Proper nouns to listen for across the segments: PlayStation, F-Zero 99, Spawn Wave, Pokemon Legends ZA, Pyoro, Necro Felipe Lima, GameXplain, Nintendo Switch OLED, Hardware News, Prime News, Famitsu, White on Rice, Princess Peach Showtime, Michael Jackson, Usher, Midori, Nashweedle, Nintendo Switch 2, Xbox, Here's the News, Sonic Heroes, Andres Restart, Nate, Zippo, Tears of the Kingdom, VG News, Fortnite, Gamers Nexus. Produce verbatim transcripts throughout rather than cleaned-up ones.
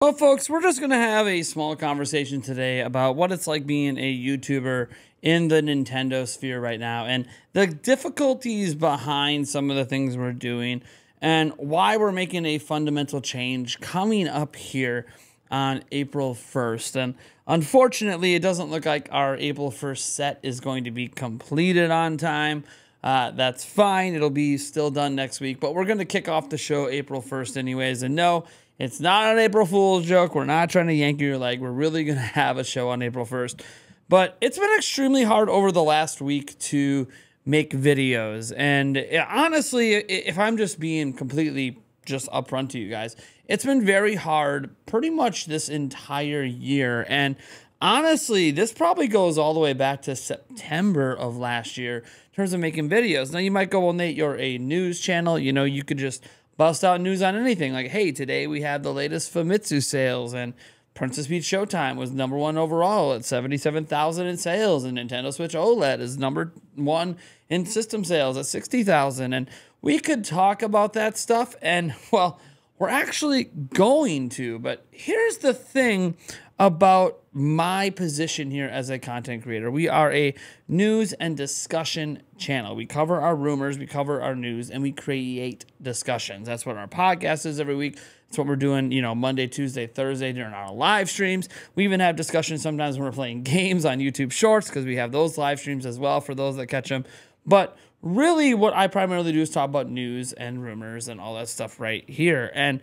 Well, folks, we're just going to have a small conversation today about what it's like being a YouTuber in the Nintendo sphere right now and the difficulties behind some of the things we're doing and why we're making a fundamental change coming up here on April first. And unfortunately, it doesn't look like our April first set is going to be completed on time. Uh, that's fine. It'll be still done next week, but we're going to kick off the show April first anyways. And no, it's not an April Fool's joke. We're not trying to yank your leg. We're really going to have a show on April first. But it's been extremely hard over the last week to make videos. And it, honestly, if I'm just being completely just upfront to you guys, it's been very hard pretty much this entire year. And honestly, this probably goes all the way back to September of last year in terms of making videos. Now, you might go, well, Nate, you're a news channel. You know, you could just bust out news on anything. Like, hey, today we have the latest Famitsu sales, and Princess Peach Showtime was number one overall at seventy-seven thousand in sales, and Nintendo Switch OLED is number one in system sales at sixty thousand. And we could talk about that stuff, and, well, we're actually going to. But here's the thing about my position here as a content creator. We are a news and discussion channel. We cover our rumors, we cover our news, and we create discussions. That's what our podcast is every week. That's what we're doing, you know, Monday, Tuesday, Thursday during our live streams. We even have discussions sometimes when we're playing games on YouTube Shorts because we have those live streams as well for those that catch them. But really what I primarily do is talk about news and rumors and all that stuff right here. And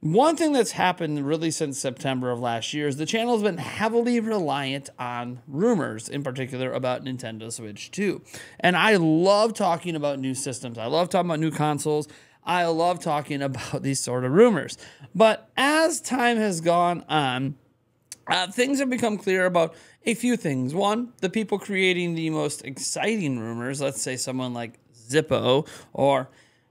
one thing that's happened really since September of last year is the channel has been heavily reliant on rumors, in particular about Nintendo Switch two. And I love talking about new systems. I love talking about new consoles. I love talking about these sort of rumors. But as time has gone on, uh, things have become clear about a few things. One, the people creating the most exciting rumors, let's say someone like Zippo or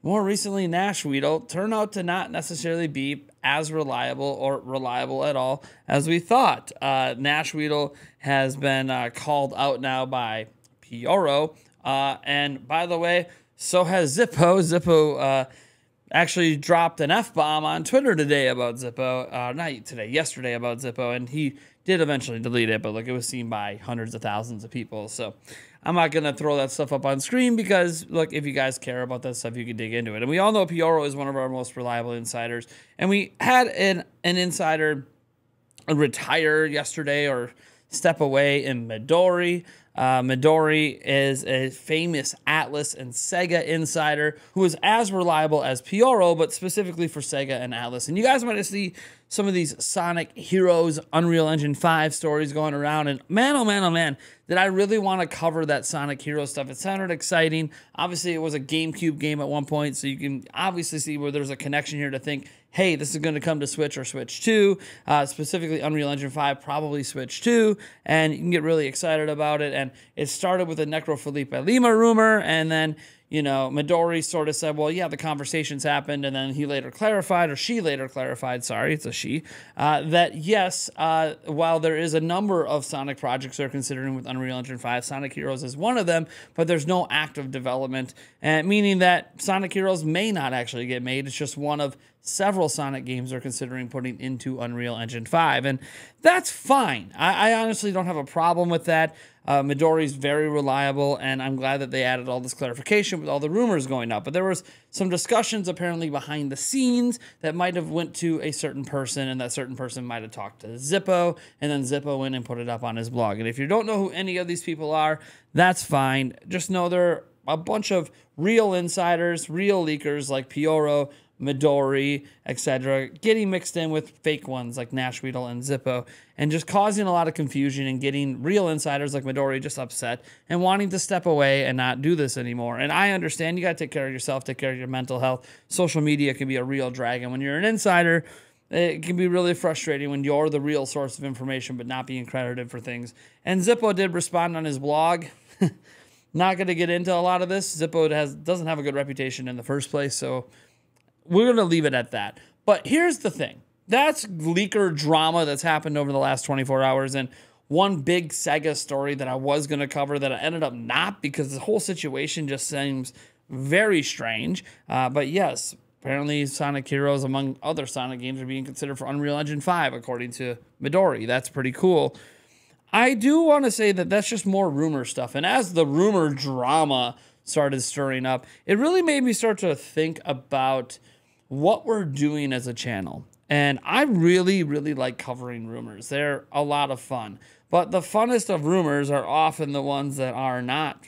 more recently, Nashweedle, turn out to not necessarily be as reliable or reliable at all as we thought. Uh, Nashweedle has been uh, called out now by Pyoro. Uh, and by the way, so has Zippo. Zippo uh, actually dropped an F-bomb on Twitter today about Zippo. Uh, not today, yesterday about Zippo. And he did eventually delete it, but look, it was seen by hundreds of thousands of people. So I'm not going to throw that stuff up on screen because, look, if you guys care about that stuff, you can dig into it. And we all know Pyoro is one of our most reliable insiders. And we had an, an insider retire yesterday or step away in Midori. Uh, Midori is a famous Atlas and Sega insider who is as reliable as Pyoro, but specifically for Sega and Atlas. And you guys might see some of these Sonic Heroes, Unreal Engine five stories going around. And man, oh man, oh man, did I really want to cover that Sonic Heroes stuff. It sounded exciting. Obviously, it was a GameCube game at one point, so you can obviously see where there's a connection here to think, hey, this is going to come to Switch or Switch two, uh, specifically Unreal Engine five, probably Switch two, and you can get really excited about it. And it started with a Necro Felipe Lima rumor, and then, you know, Midori sort of said, well, yeah, the conversations happened, and then he later clarified, or she later clarified, sorry, it's a she, uh, that yes, uh, while there is a number of Sonic projects they're considering with Unreal Engine five, Sonic Heroes is one of them, but there's no active development, and meaning that Sonic Heroes may not actually get made. It's just one of several Sonic games are considering putting into Unreal Engine five, and that's fine. I, I honestly don't have a problem with that. Uh, Midori's very reliable, and I'm glad that they added all this clarification with all the rumors going up. But there was some discussions apparently behind the scenes that might have went to a certain person, and that certain person might have talked to Zippo, and then Zippo went and put it up on his blog. And if you don't know who any of these people are, that's fine. Just know they're a bunch of real insiders, real leakers like Pyoro, Midori, et cetera, getting mixed in with fake ones like Nashweedle and Zippo, and just causing a lot of confusion and getting real insiders like Midori just upset and wanting to step away and not do this anymore. And I understand you got to take care of yourself, take care of your mental health. Social media can be a real drag, and when you're an insider, it can be really frustrating when you're the real source of information but not being credited for things. And Zippo did respond on his blog. Not going to get into a lot of this. Zippo has, doesn't have a good reputation in the first place, so we're going to leave it at that. But here's the thing. That's leaker drama that's happened over the last twenty-four hours. And one big Sega story that I was going to cover that I ended up not because the whole situation just seems very strange. Uh, but yes, Apparently, Sonic Heroes, among other Sonic games, are being considered for Unreal Engine five, according to Midori. That's pretty cool. I do want to say that that's just more rumor stuff. And as the rumor drama started stirring up, it really made me start to think about what we're doing as a channel. And I really, really like covering rumors. They're a lot of fun. But the funnest of rumors are often the ones that are not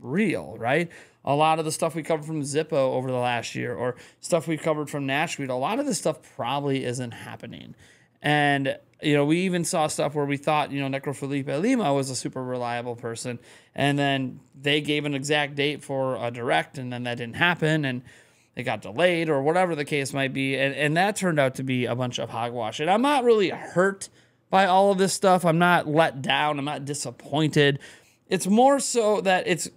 real, right? A lot of the stuff we covered from Zippo over the last year, or stuff we covered from Nashweedle, a lot of this stuff probably isn't happening. And, you know, we even saw stuff where we thought, you know, Necro Felipe Lima was a super reliable person, and then they gave an exact date for a direct, and then that didn't happen, and it got delayed, or whatever the case might be, and, and that turned out to be a bunch of hogwash. And I'm not really hurt by all of this stuff. I'm not let down. I'm not disappointed. It's more so that it's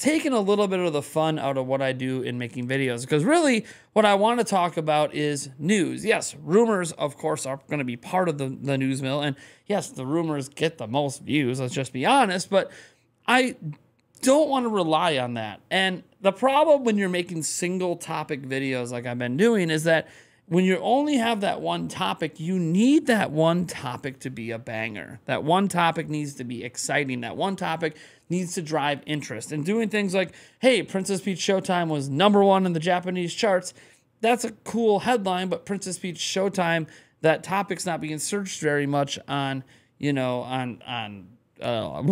taking a little bit of the fun out of what I do in making videos, because really what I want to talk about is news. Yes, rumors, of course, are going to be part of the, the news mill, and yes, the rumors get the most views, let's just be honest, but I don't want to rely on that. And the problem when you're making single topic videos like I've been doing is that when you only have that one topic, you need that one topic to be a banger. That one topic needs to be exciting. That one topic needs to drive interest. And doing things like, hey, Princess Peach Showtime was number one in the Japanese charts. That's a cool headline, but Princess Peach Showtime, that topic's not being searched very much on, you know, on on uh, on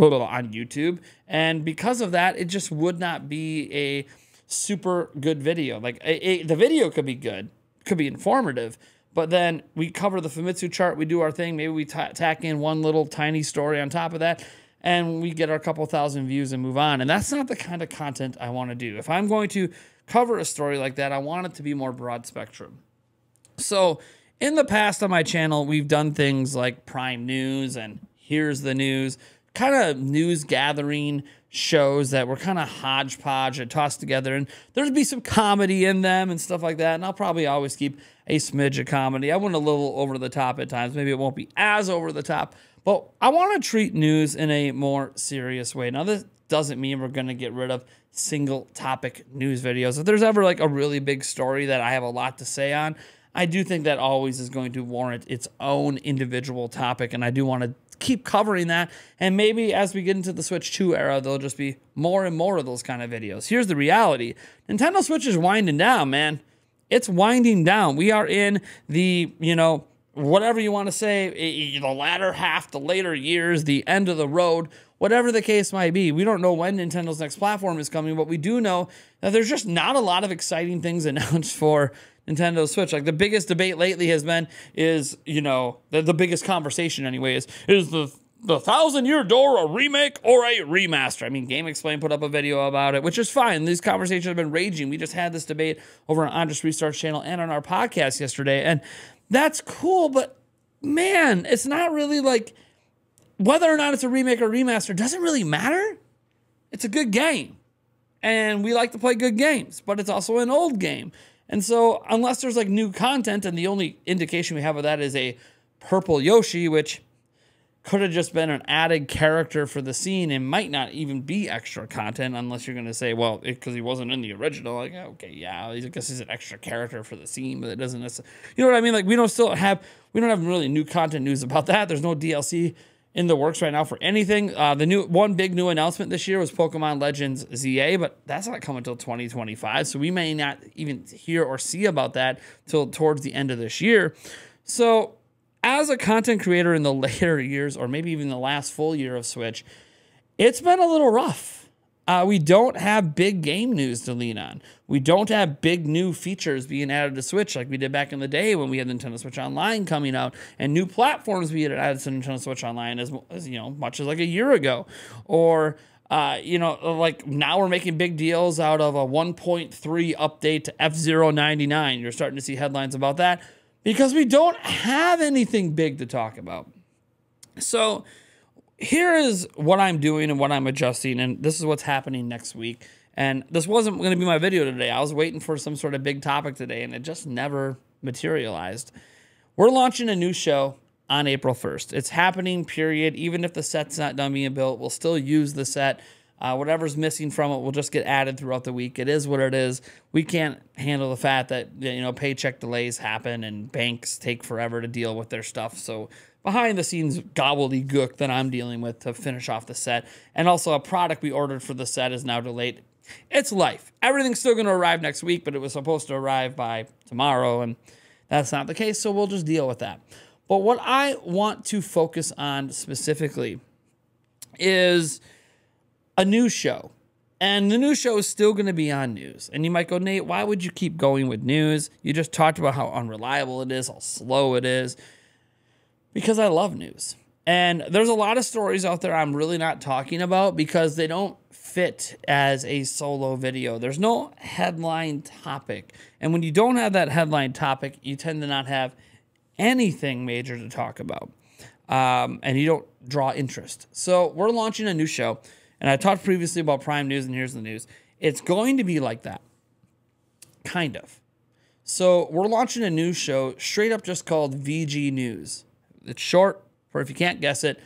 YouTube. And because of that, it just would not be a super good video. Like a, a, the video could be good, could be informative, but then we cover the Famitsu chart, we do our thing, maybe we tack in one little tiny story on top of that, and we get our couple thousand views and move on. And that's not the kind of content I want to do. If I'm going to cover a story like that, I want it to be more broad spectrum. So in the past on my channel, we've done things like Prime News and Here's the News, kind of news gathering shows that were kind of hodgepodge and tossed together, and there'd be some comedy in them and stuff like that, and I'll probably always keep a smidge of comedy. I went a little over the top at times. Maybe it won't be as over the top, but I want to treat news in a more serious way. Now, this doesn't mean we're going to get rid of single topic news videos. If there's ever like a really big story that I have a lot to say on, I do think that always is going to warrant its own individual topic, and I do want to keep covering that. And maybe as we get into the Switch two era, there'll just be more and more of those kind of videos. Here's the reality. Nintendo Switch is winding down, man. It's winding down. We are in the, you know, whatever you want to say, the latter half, the later years, the end of the road, whatever the case might be. We don't know when Nintendo's next platform is coming, but we do know that there's just not a lot of exciting things announced for Nintendo Switch. Like the biggest debate lately has been is, you know, the, the biggest conversation anyway is, is the, the Thousand Year Door a remake or a remaster? I mean, GameXplain put up a video about it, which is fine. These conversations have been raging. We just had this debate over on Andres Restart's channel and on our podcast yesterday, and that's cool, but man, it's not really like whether or not it's a remake or remaster doesn't really matter. It's a good game, and we like to play good games, but it's also an old game. And so unless there's like new content, and the only indication we have of that is a purple Yoshi, which could have just been an added character for the scene and might not even be extra content, unless you're going to say, well, because he wasn't in the original. Like, okay, yeah, I guess he's an extra character for the scene, but it doesn't necessarily, you know what I mean? Like we don't still have, we don't have really new content news about that. There's no D L C in the works right now for anything. Uh, the new one big new announcement this year was Pokemon Legends Z A, but that's not coming until twenty twenty-five, so we may not even hear or see about that till towards the end of this year. So as a content creator in the later years, or maybe even the last full year of Switch, it's been a little rough. Uh, we don't have big game news to lean on. We don't have big new features being added to Switch like we did back in the day when we had Nintendo Switch Online coming out, and new platforms we had added to Nintendo Switch Online as, as you know, much as like a year ago. Or, uh, you know, like now we're making big deals out of a one point three update to F zero ninety-nine. You're starting to see headlines about that because we don't have anything big to talk about. So here is what I'm doing and what I'm adjusting, and this is what's happening next week. And this wasn't going to be my video today. I was waiting for some sort of big topic today, and it just never materialized. We're launching a new show on April first. It's happening, period. Even if the set's not done being built, we'll still use the set. Uh, whatever's missing from it will just get added throughout the week. It is what it is. We can't handle the fact that, you know, paycheck delays happen and banks take forever to deal with their stuff. So behind the scenes gobbledygook that I'm dealing with to finish off the set. And also a product we ordered for the set is now delayed. It's life. Everything's still going to arrive next week, but it was supposed to arrive by tomorrow, and that's not the case, so we'll just deal with that. But what I want to focus on specifically is a new show, and the new show is still going to be on news. And you might go, Nate, why would you keep going with news? You just talked about how unreliable it is, how slow it is. Because I love news, and there's a lot of stories out there I'm really not talking about because they don't fit as a solo video. There's no headline topic, and when you don't have that headline topic, you tend to not have anything major to talk about, um, and you don't draw interest. So we're launching a new show. And I talked previously about Prime News and Here's the News. It's going to be like that, kind of. So we're launching a new show straight up just called V G News. It's short for, if you can't guess it,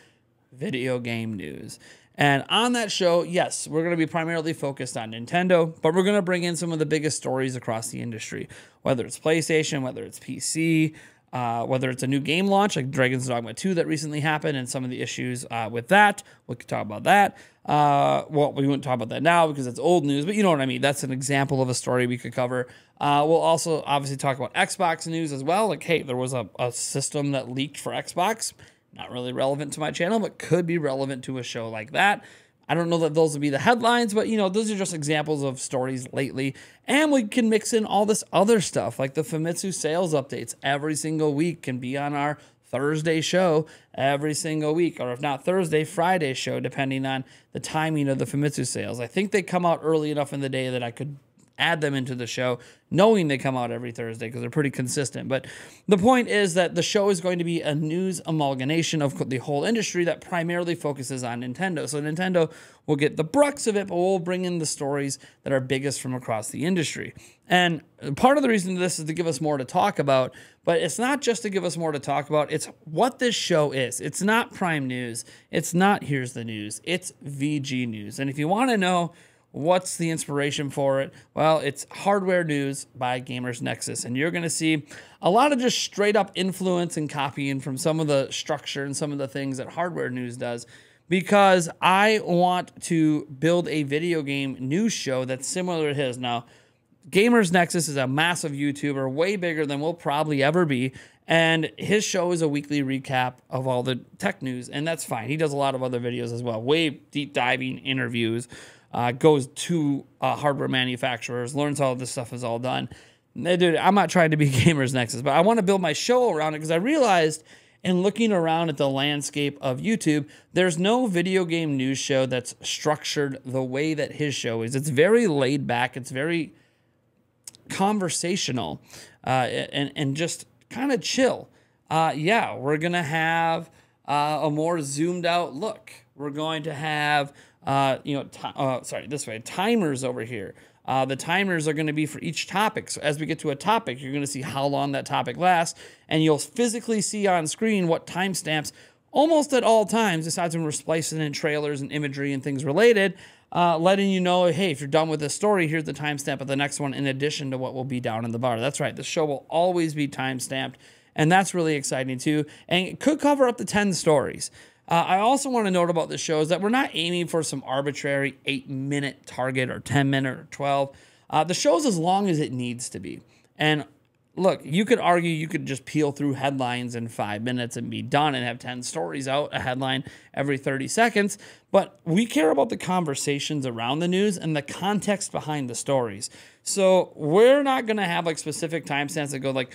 video game news. And on that show, yes, we're going to be primarily focused on Nintendo, but we're going to bring in some of the biggest stories across the industry, whether it's PlayStation, whether it's P C, Uh, whether it's a new game launch like Dragon's Dogma two that recently happened and some of the issues uh, with that. We could talk about that. Uh, well, we wouldn't talk about that now because it's old news, but you know what I mean. That's an example of a story we could cover. Uh, we'll also obviously talk about Xbox news as well. Like, hey, there was a, a system that leaked for Xbox. Not really relevant to my channel, but could be relevant to a show like that. I don't know that those will be the headlines, but, you know, those are just examples of stories lately. And we can mix in all this other stuff, like the Famitsu sales updates every single week can be on our Thursday show every single week, or if not Thursday, Friday show, depending on the timing of the Famitsu sales. I think they come out early enough in the day that I could add them into the show, knowing they come out every Thursday because they're pretty consistent. But the point is that the show is going to be a news amalgamation of the whole industry that primarily focuses on Nintendo. So Nintendo will get the crux of it, but we'll bring in the stories that are biggest from across the industry. And part of the reason this is to give us more to talk about, but it's not just to give us more to talk about, it's what this show is. It's not Prime News. It's not Here's the News. It's V G News. And if you want to know what's the inspiration for it? Well, it's Hardware News by Gamers Nexus. And you're going to see a lot of just straight up influence and copying from some of the structure and some of the things that Hardware News does, because I want to build a video game news show that's similar to his. Now, Gamers Nexus is a massive YouTuber, way bigger than we'll probably ever be. And his show is a weekly recap of all the tech news. And that's fine. He does a lot of other videos as well, way deep diving interviews. Uh, goes to uh, hardware manufacturers, learns how this stuff is all done. Dude, I'm not trying to be Gamers Nexus, but I want to build my show around it because I realized in looking around at the landscape of YouTube, there's no video game news show that's structured the way that his show is. It's very laid back. It's very conversational uh, and, and just kind of chill. Uh, yeah, we're going to have uh, a more zoomed out look. We're going to have... Uh, you know, t uh, sorry, this way, timers over here. Uh, the timers are going to be for each topic. So as we get to a topic, you're going to see how long that topic lasts, and you'll physically see on screen what timestamps almost at all times, besides when we're splicing in trailers and imagery and things related, uh, letting you know, hey, if you're done with this story, here's the timestamp of the next one, in addition to what will be down in the bar. That's right. The show will always be timestamped, and that's really exciting too. And it could cover up to ten stories. Uh, I also want to note about this show is that we're not aiming for some arbitrary eight minute target or ten minute or twelve. Uh, the show's as long as it needs to be. And look, you could argue you could just peel through headlines in five minutes and be done and have ten stories out, a headline every thirty seconds. But we care about the conversations around the news and the context behind the stories. So we're not going to have like specific timestamps that go like,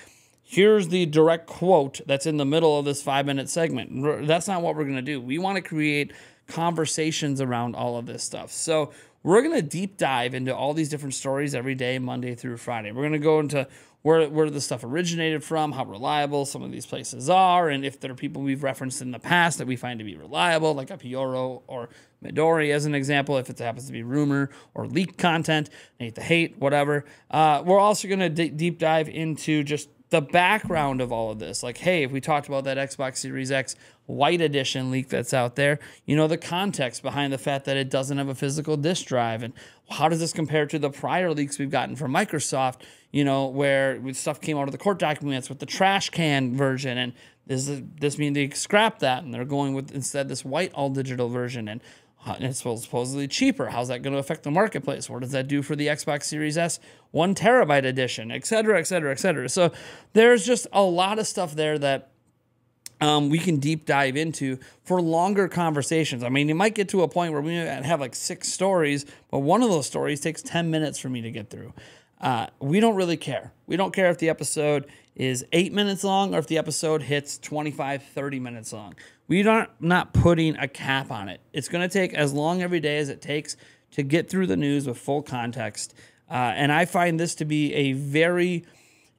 here's the direct quote that's in the middle of this five minute segment. That's not what we're going to do. We want to create conversations around all of this stuff. So we're going to deep dive into all these different stories every day, Monday through Friday. We're going to go into where, where the stuff originated from, how reliable some of these places are, and if there are people we've referenced in the past that we find to be reliable, like a Pyoro or Midori as an example, if it happens to be rumor or leaked content, Nate the Hate, whatever. Uh, we're also going to d- deep dive into just the background of all of this. Like, hey, if we talked about that Xbox Series X White Edition leak that's out there, you know, the context behind the fact that it doesn't have a physical disk drive, and how does this compare to the prior leaks we've gotten from Microsoft, you know, where stuff came out of the court documents with the trash can version, and does this mean they scrapped that and they're going with instead this white all-digital version, and it's supposedly cheaper. How's that going to affect the marketplace? What does that do for the Xbox Series S one terabyte edition, et cetera, et cetera, et cetera? So there's just a lot of stuff there that um, we can deep dive into for longer conversations. I mean, you might get to a point where we have like six stories, but one of those stories takes ten minutes for me to get through. Uh, we don't really care. We don't care if the episode is eight minutes long or if the episode hits twenty-five, thirty minutes long. We are not putting a cap on it. It's going to take as long every day as it takes to get through the news with full context. Uh, and I find this to be a very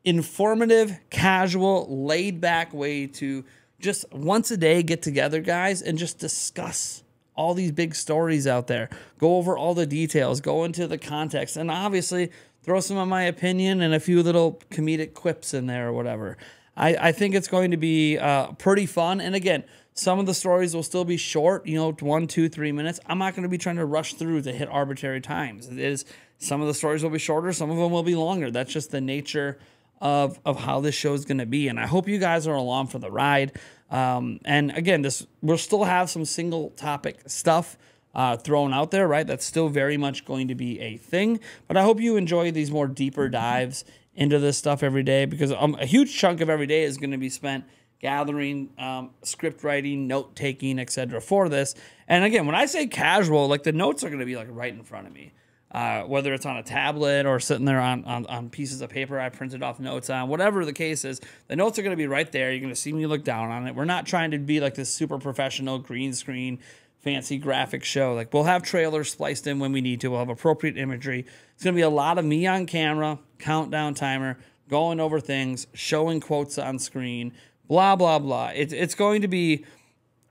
informative, casual, laid-back way to just once a day get together, guys, and just discuss all these big stories out there. Go over all the details. Go into the context. And obviously, throw some of my opinion and a few little comedic quips in there or whatever. I, I think it's going to be uh, pretty fun. And again, some of the stories will still be short, you know, one, two, three minutes. I'm not going to be trying to rush through to hit arbitrary times. It is, some of the stories will be shorter, some of them will be longer. That's just the nature of, of how this show is going to be. And I hope you guys are along for the ride. Um, and again, this we'll still have some single topic stuff uh, thrown out there, right? That's still very much going to be a thing. But I hope you enjoy these more deeper dives into this stuff every day, because um, a huge chunk of every day is going to be spent gathering, um, script writing, note taking, et cetera, for this. And again, when I say casual, like the notes are going to be like right in front of me, uh, whether it's on a tablet or sitting there on, on, on pieces of paper I printed off notes on, whatever the case is, the notes are going to be right there. You're going to see me look down on it. We're not trying to be like this super professional green screen, fancy graphic show. Like, we'll have trailers spliced in when we need to. We'll have appropriate imagery. It's going to be a lot of me on camera, countdown timer, going over things, showing quotes on screen, blah, blah, blah. It, it's going to be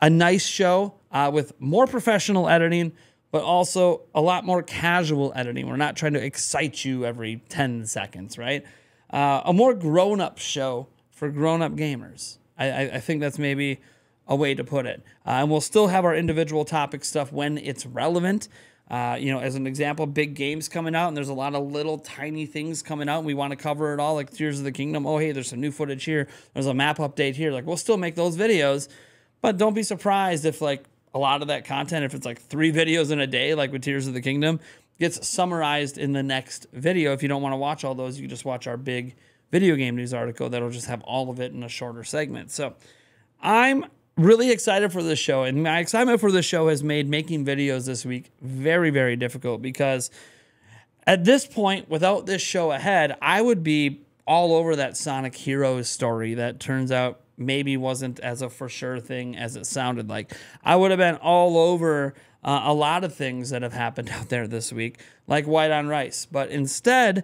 a nice show uh, with more professional editing, but also a lot more casual editing. We're not trying to excite you every ten seconds, right? Uh, a more grown-up show for grown-up gamers. I, I, I think that's maybe a way to put it. Uh, and we'll still have our individual topic stuff when it's relevant. Uh, you know, as an example, big games coming out, and there's a lot of little tiny things coming out, and we want to cover it all, like Tears of the Kingdom. Oh, hey, there's some new footage here. There's a map update here. Like, we'll still make those videos, but don't be surprised if, like, a lot of that content, if it's like three videos in a day, like with Tears of the Kingdom, gets summarized in the next video. If you don't want to watch all those, you can just watch our big video game news article that'll just have all of it in a shorter segment. So I'm really excited for this show, and my excitement for this show has made making videos this week very, very difficult, because at this point, without this show ahead, I would be all over that Sonic Heroes story that turns out maybe wasn't as a for sure thing as it sounded like. I would have been all over uh, a lot of things that have happened out there this week, like White on Rice. But instead,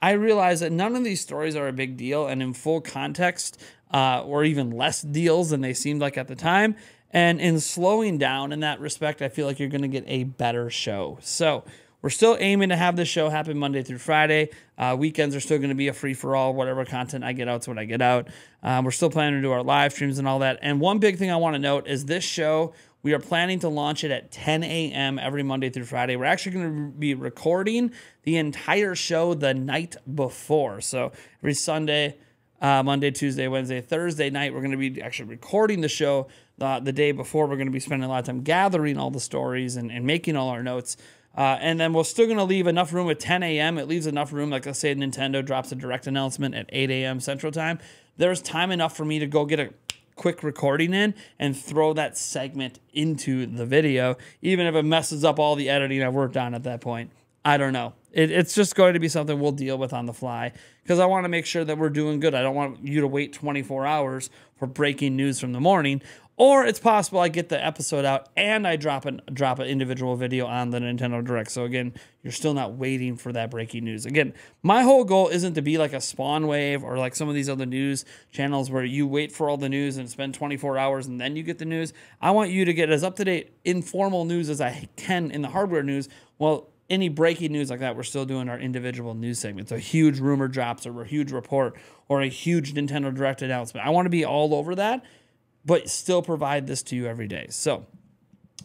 I realized that none of these stories are a big deal, and in full context, Uh, or even less deals than they seemed like at the time. And in slowing down in that respect, I feel like you're going to get a better show. So we're still aiming to have this show happen Monday through Friday. Uh, weekends are still going to be a free-for-all. Whatever content I get out is what I get out. Um, we're still planning to do our live streams and all that. And one big thing I want to note is this show, we are planning to launch it at ten A M every Monday through Friday. We're actually going to be recording the entire show the night before. So every Sunday, Uh, Monday, Tuesday, Wednesday, Thursday night, we're going to be actually recording the show uh, the day before. We're going to be spending a lot of time gathering all the stories and, and making all our notes. Uh, and then we're still going to leave enough room at ten A M It leaves enough room, like let's say Nintendo drops a direct announcement at eight A M Central Time. There's time enough for me to go get a quick recording in and throw that segment into the video, even if it messes up all the editing I've worked on at that point. I don't know. It, it's just going to be something we'll deal with on the fly, because I want to make sure that we're doing good. I don't want you to wait twenty-four hours for breaking news from the morning. Or it's possible I get the episode out and I drop an, drop an individual video on the Nintendo Direct. So again, you're still not waiting for that breaking news. Again, my whole goal isn't to be like a Spawn Wave or like some of these other news channels where you wait for all the news and spend twenty-four hours and then you get the news. I want you to get as up-to-date, informal news as I can in the Hardware News. Well, any breaking news like that, we're still doing our individual news segments. A huge rumor drops or a huge report or a huge Nintendo Direct announcement. I want to be all over that, but still provide this to you every day. So,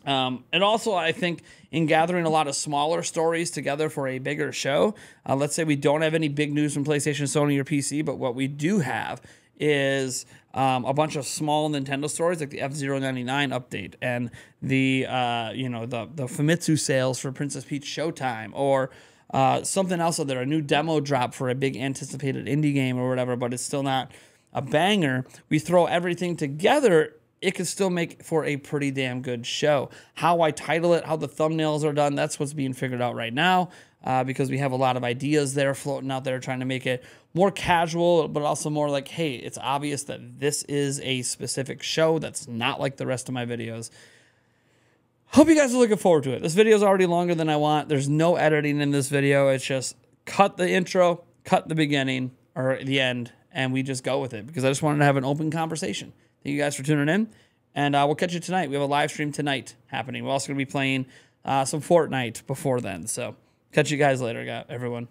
um, and also I think in gathering a lot of smaller stories together for a bigger show, uh, let's say we don't have any big news from PlayStation, Sony, or P C, but what we do have is um, a bunch of small Nintendo stories like the F zero ninety-nine update and the uh, you know the the Famitsu sales for Princess Peach Showtime, or uh, something else out there, a new demo drop for a big anticipated indie game or whatever, but it's still not a banger. We throw everything together, it can still make for a pretty damn good show. How I title it, how the thumbnails are done, that's what's being figured out right now, uh, because we have a lot of ideas there floating out there, trying to make it more casual, but also more like, hey, it's obvious that this is a specific show that's not like the rest of my videos. Hope you guys are looking forward to it. This video is already longer than I want. There's no editing in this video. It's just cut the intro, cut the beginning or the end, and we just go with it because I just wanted to have an open conversation. Thank you guys for tuning in, and uh, we'll catch you tonight. We have a live stream tonight happening. We're also going to be playing uh, some Fortnite before then, so catch you guys later, everyone.